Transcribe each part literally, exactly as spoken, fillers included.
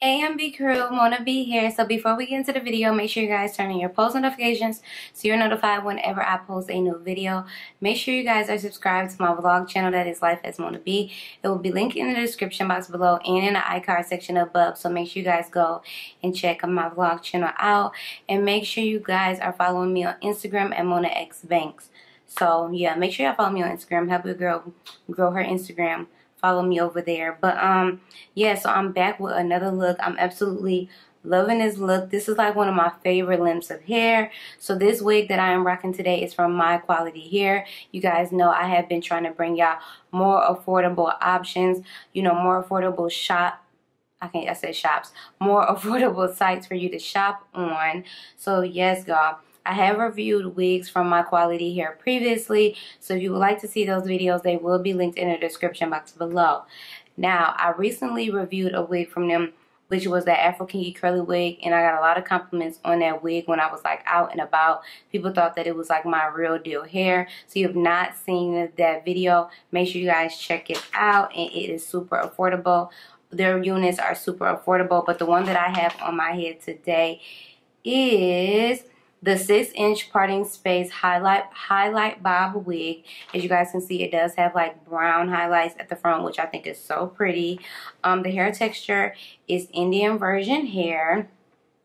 A M B crew, Mona B here. So before we get into the video, make sure you guys turn on your post notifications so you're notified whenever I post a new video. Make sure you guys are subscribed to my vlog channel, that is Life as Mona B. It will be linked in the description box below and in the iCard section above. So make sure you guys go and check my vlog channel out. And make sure you guys are following me on Instagram at MonaXBanks. So yeah, make sure y'all follow me on Instagram. Help your girl grow her Instagram. Follow me over there. But um yeah, so I'm back with another look. I'm absolutely loving this look. This is like one of my favorite lengths of hair. So this wig that I am rocking today is from My Quality Hair. You guys know I have been trying to bring y'all more affordable options, you know, more affordable shop I can't I said shops, more affordable sites for you to shop on. So yes, y'all, I have reviewed wigs from My Quality Hair previously, so if you would like to see those videos, they will be linked in the description box below. Now, I recently reviewed a wig from them, which was that Afro Kinky Curly wig, and I got a lot of compliments on that wig when I was like out and about. People thought that it was like my real deal hair. So you have not seen that video, make sure you guys check it out, and it is super affordable. Their units are super affordable, but the one that I have on my head today is the six inch parting space highlight highlight bob wig. As you guys can see, it does have like brown highlights at the front, which I think is so pretty. Um, the hair texture is Indian Remy hair.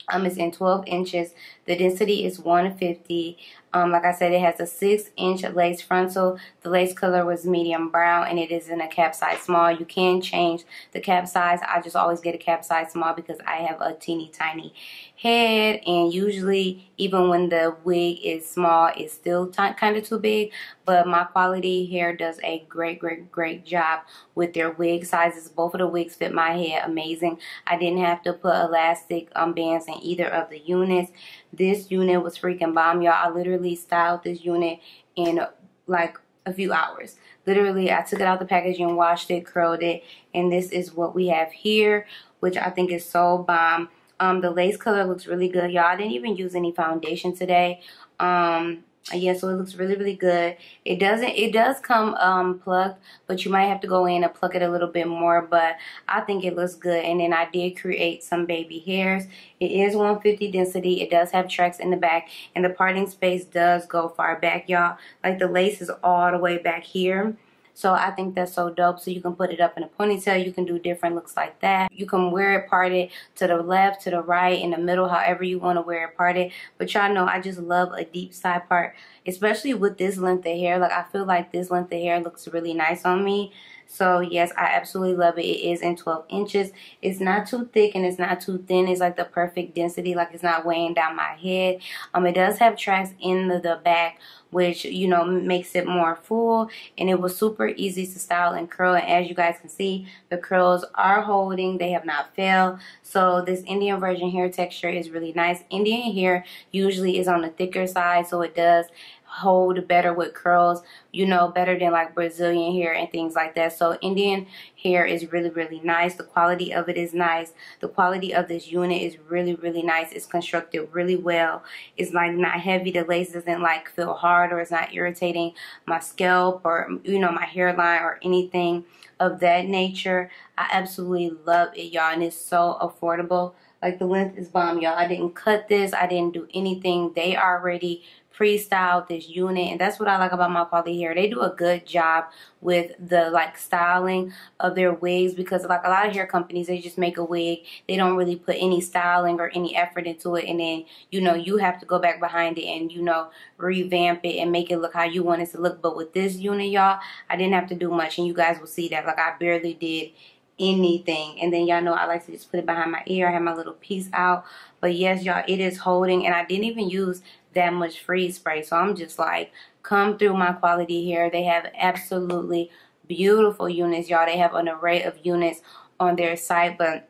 Um, it's in twelve inches. The density is one fifty. Um, like I said, it has a six inch lace frontal. The lace color was medium brown, and it is in a cap size small. You can change the cap size. I just always get a cap size small because I have a teeny tiny head, and usually, even when the wig is small, it's still kind of too big. But My Quality Hair does a great, great, great job with their wig sizes. Both of the wigs fit my head amazing. I didn't have to put elastic um, bands in either of the units. This unit was freaking bomb, y'all. I literally styled this unit in like a few hours. Literally, I took it out the packaging, washed it, curled it, and this is what we have here, which I think is so bomb. Um, the lace color looks really good, y'all. I didn't even use any foundation today. Um, yeah, so it looks really, really good. It doesn't, it does come um, plucked, but you might have to go in and pluck it a little bit more, but I think it looks good. And then I did create some baby hairs. It is one fifty density. It does have tracks in the back, and the parting space does go far back, y'all. Like, the lace is all the way back here. So I think that's so dope. So you can put it up in a ponytail. You can do different looks like that. You can wear it parted to the left, to the right, in the middle, however you want to wear it parted. But y'all know I just love a deep side part, especially with this length of hair. Like, I feel like this length of hair looks really nice on me. So yes, I absolutely love it. It is in twelve inches. It's not too thick and it's not too thin. It's like the perfect density. Like, it's not weighing down my head. Um, it does have tracks in the, the back, which, you know, makes it more full. And it was super easy to style and curl. And as you guys can see, the curls are holding. They have not failed. So this Indian Remy hair texture is really nice. Indian hair usually is on the thicker side, so it does hold better with curls, you know, better than like Brazilian hair and things like that. So Indian hair is really, really nice. The quality of it is nice. The quality of this unit is really, really nice. It's constructed really well. It's like not heavy. The lace doesn't like feel hard, or it's not irritating my scalp or, you know, my hairline or anything of that nature. I absolutely love it, y'all, and it's so affordable. Like, the length is bomb, y'all. I didn't cut this. I didn't do anything. They already pre-styled this unit, and that's what I like about My Quality Hair. They do a good job with the like styling of their wigs, because like a lot of hair companies, they just make a wig, they don't really put any styling or any effort into it, and then, you know, you have to go back behind it and, you know, revamp it and make it look how you want it to look. But with this unit, y'all, I didn't have to do much, and you guys will see that. Like, I barely did anything. And then y'all know I like to just put it behind my ear. I have my little piece out. But yes, y'all, it is holding, and I didn't even use that much freeze spray. So I'm just like, come through, My Quality Hair. They have absolutely beautiful units, y'all. They have an array of units on their site, but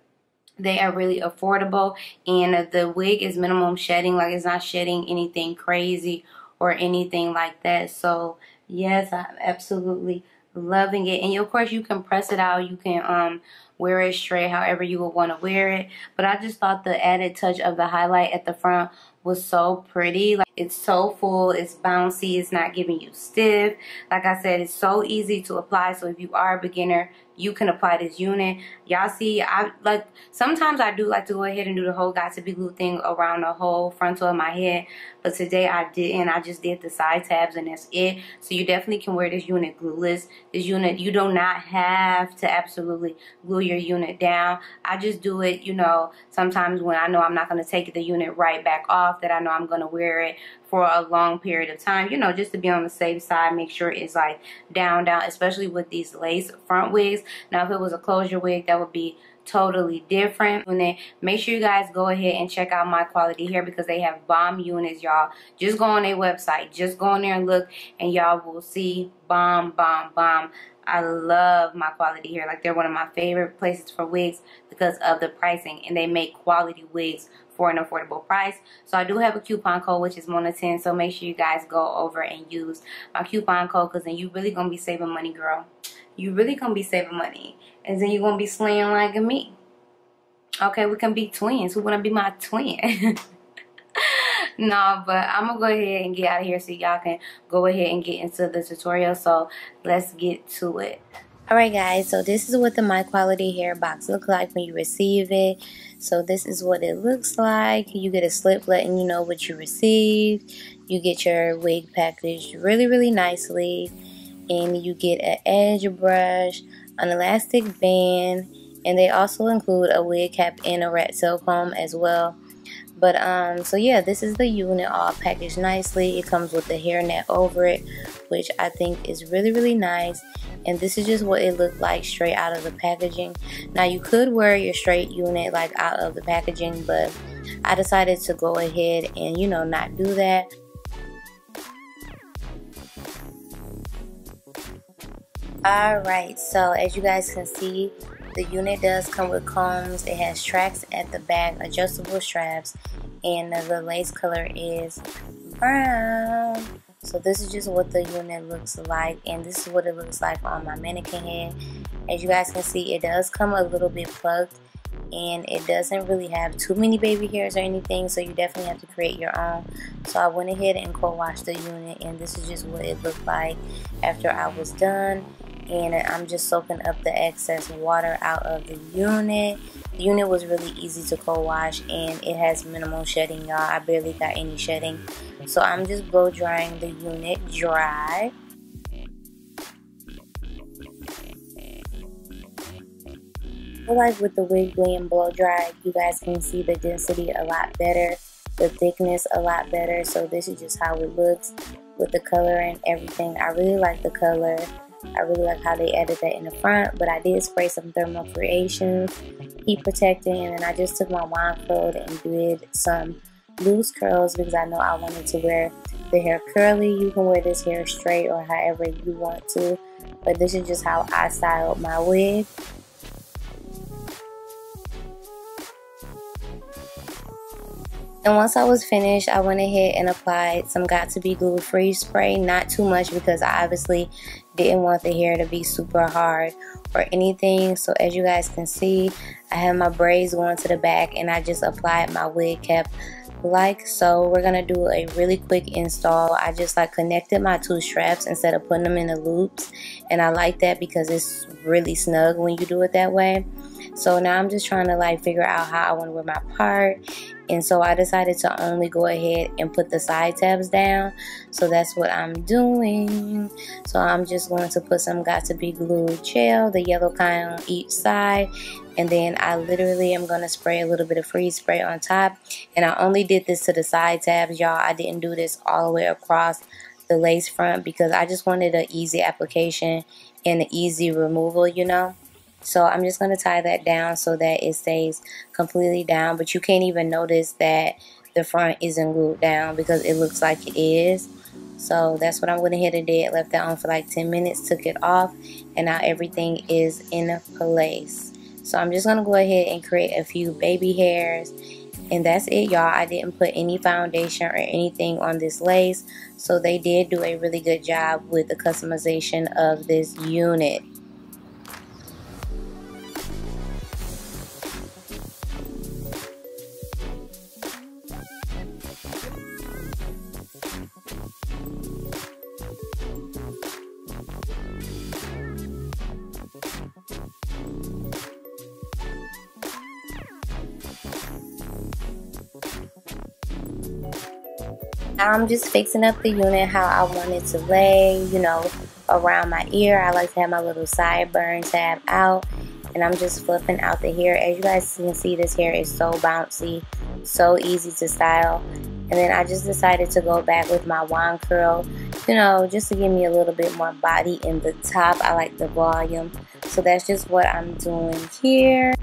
they are really affordable, and the wig is minimum shedding. Like, it's not shedding anything crazy or anything like that. So yes, I'm absolutely loving it. And of course, you can press it out, you can um wear it straight, however you would want to wear it. But I just thought the added touch of the highlight at the front was so pretty. Like, it's so full, it's bouncy, it's not giving you stiff. Like I said, it's so easy to apply. So if you are a beginner, you can apply this unit. Y'all see, I like sometimes I do like to go ahead and do the whole got to be glue thing around the whole frontal of my head, but today I didn't. I just did the side tabs and that's it. So you definitely can wear this unit glueless. This unit, you do not have to absolutely glue your unit down. I just do it, you know, sometimes when I know I'm not going to take the unit right back off, that I know I'm going to wear it for a long period of time, you know, just to be on the safe side. Make sure it's like down, down, especially with these lace front wigs. Now, if it was a closure wig, that would be totally different. And then make sure you guys go ahead and check out My Quality Hair because they have bomb units, y'all. Just go on their website. Just go on there and look, and y'all will see bomb, bomb, bomb. I love My Quality Hair. Like, they're one of my favorite places for wigs because of the pricing, and they make quality wigs for an affordable price. So I do have a coupon code, which is Mona ten, so make sure you guys go over and use my coupon code, because then you really gonna be saving money, girl. You really gonna be saving money, and then you're gonna be slaying like me. Okay, we can be twins. Who wanna be my twin? No, but I'm gonna go ahead and get out of here so y'all can go ahead and get into the tutorial. So let's get to it. Alright guys, so this is what the My Quality Hair box looks like when you receive it. So this is what it looks like. You get a slip letting you know what you received. You get your wig packaged really, really nicely. And you get an edge brush, an elastic band, and they also include a wig cap and a rat tail comb as well. But um, so yeah, this is the unit all packaged nicely. It comes with the hairnet over it, which I think is really, really nice. And this is just what it looked like straight out of the packaging. Now, you could wear your straight unit like out of the packaging, but I decided to go ahead and, you know, not do that. Alright, so as you guys can see, the unit does come with combs. It has tracks at the back, adjustable straps, and the lace color is brown. So this is just what the unit looks like, and this is what it looks like on my mannequin head. As you guys can see, it does come a little bit plucked, and it doesn't really have too many baby hairs or anything, so you definitely have to create your own. So I went ahead and co-washed the unit, and this is just what it looked like after I was done. And I'm just soaking up the excess water out of the unit. The unit was really easy to co-wash, and it has minimal shedding, y'all. I barely got any shedding. So I'm just blow drying the unit dry. So like with the wig being blow dried, you guys can see the density a lot better, the thickness a lot better. So this is just how it looks with the color and everything. I really like the color. I really like how they added that in the front, but I did spray some Thermal Creations heat protectant, and then I just took my wand curl and did some loose curls because I know I wanted to wear the hair curly. You can wear this hair straight or however you want to, but this is just how I styled my wig. And once I was finished, I went ahead and applied some Got to Be Glue Free Spray. Not too much because I obviously didn't want the hair to be super hard or anything. So as you guys can see, I have my braids going to the back, and I just applied my wig cap like so. We're gonna do a really quick install. I just like connected my two straps instead of putting them in the loops, and I like that because it's really snug when you do it that way. So now I'm just trying to like figure out how I want to wear my part, and so I decided to only go ahead and put the side tabs down. So that's what I'm doing. So I'm just going to put some Got to Be Glue gel, the yellow kind, on each side, and then I literally am going to spray a little bit of freeze spray on top. And I only did this to the side tabs, y'all. I didn't do this all the way across the lace front because I just wanted an easy application and an easy removal, you know. So I'm just going to tie that down so that it stays completely down. But you can't even notice that the front isn't glued down because it looks like it is. So that's what I went ahead and did. Left that on for like ten minutes, took it off, and now everything is in place. So I'm just going to go ahead and create a few baby hairs. And that's it, y'all. I didn't put any foundation or anything on this lace. So they did do a really good job with the customization of this unit. I'm just fixing up the unit how I want it to lay, you know, around my ear. I like to have my little sideburn tab out, and I'm just flipping out the hair. As you guys can see, this hair is so bouncy, so easy to style. And then I just decided to go back with my wand curl, you know, just to give me a little bit more body in the top. I like the volume. So that's just what I'm doing here.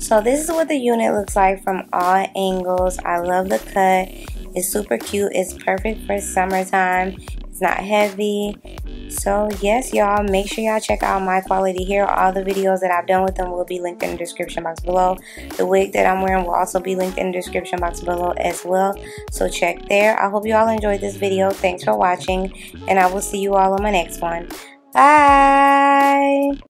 So this is what the unit looks like from all angles. I love the cut. It's super cute. It's perfect for summertime. It's not heavy. So yes, y'all, make sure y'all check out My Quality Hair. All the videos that I've done with them will be linked in the description box below. The wig that I'm wearing will also be linked in the description box below as well. So check there. I hope you all enjoyed this video. Thanks for watching, and I will see you all on my next one. Bye!